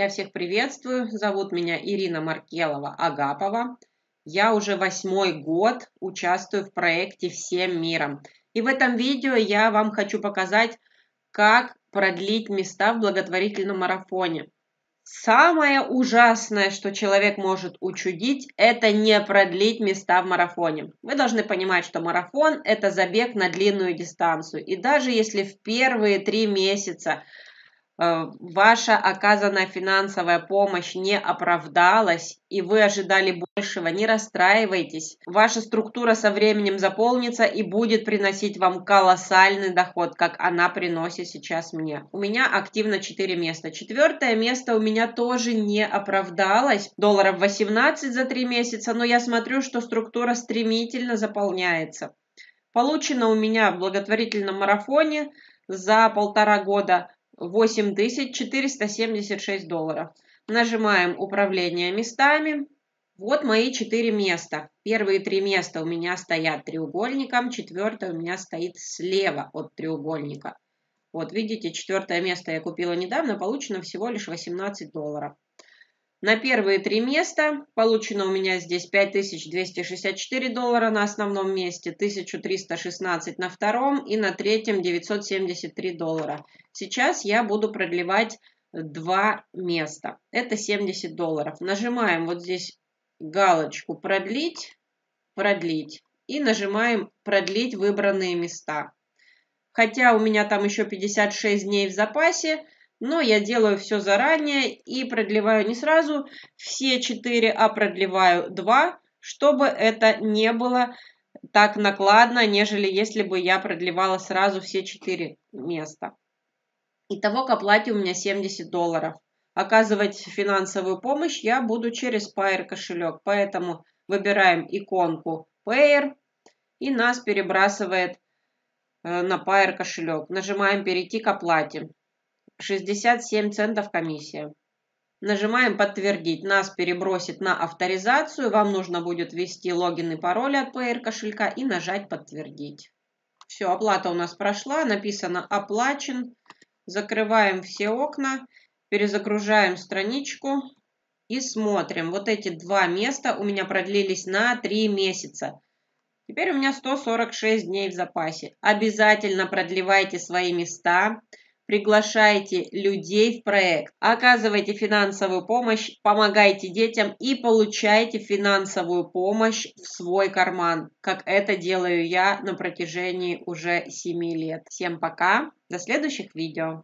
Я всех приветствую. Зовут меня Ирина Маркелова-Агапова. Я уже 8-й год участвую в проекте «Всем миром». И в этом видео я вам хочу показать, как продлить места в благотворительном марафоне. Самое ужасное, что человек может учудить, это не продлить места в марафоне. Вы должны понимать, что марафон – это забег на длинную дистанцию. И даже если в первые 3 месяца ваша оказанная финансовая помощь не оправдалась, и вы ожидали большего, не расстраивайтесь. Ваша структура со временем заполнится и будет приносить вам колоссальный доход, как она приносит сейчас мне. У меня активно 4 места. 4-е место у меня тоже не оправдалось. Долларов 18 за 3 месяца, но я смотрю, что структура стремительно заполняется. Получено у меня в благотворительном марафоне за 1,5 года $8476. Нажимаем «Управление местами». Вот мои 4 места. Первые 3 места у меня стоят треугольником, 4-е у меня стоит слева от треугольника. Вот, видите, 4-е место я купила недавно, получено всего лишь $18. На первые 3 места получено у меня здесь $5264 на основном месте, $1316 на втором и на третьем $973. Сейчас я буду продлевать 2 места. Это $70. Нажимаем вот здесь галочку «Продлить», «Продлить» и нажимаем «Продлить выбранные места». Хотя у меня там еще 56 дней в запасе, но я делаю все заранее и продлеваю не сразу все 4, а продлеваю 2, чтобы это не было так накладно, нежели если бы я продлевала сразу все 4 места. Итого к оплате у меня $70. Оказывать финансовую помощь я буду через Payeer кошелек, поэтому выбираем иконку Payeer и нас перебрасывает на Payeer кошелек. Нажимаем «Перейти к оплате». 67 центов комиссия. Нажимаем «Подтвердить». Нас перебросит на авторизацию. Вам нужно будет ввести логин и пароль от Payeer кошелька и нажать «Подтвердить». Все, оплата у нас прошла. Написано «Оплачен». Закрываем все окна. Перезагружаем страничку. И смотрим. Вот эти 2 места у меня продлились на 3 месяца. Теперь у меня 146 дней в запасе. Обязательно продлевайте свои места. Приглашайте людей в проект, оказывайте финансовую помощь, помогайте детям и получайте финансовую помощь в свой карман, как это делаю я на протяжении уже 7 лет. Всем пока, до следующих видео.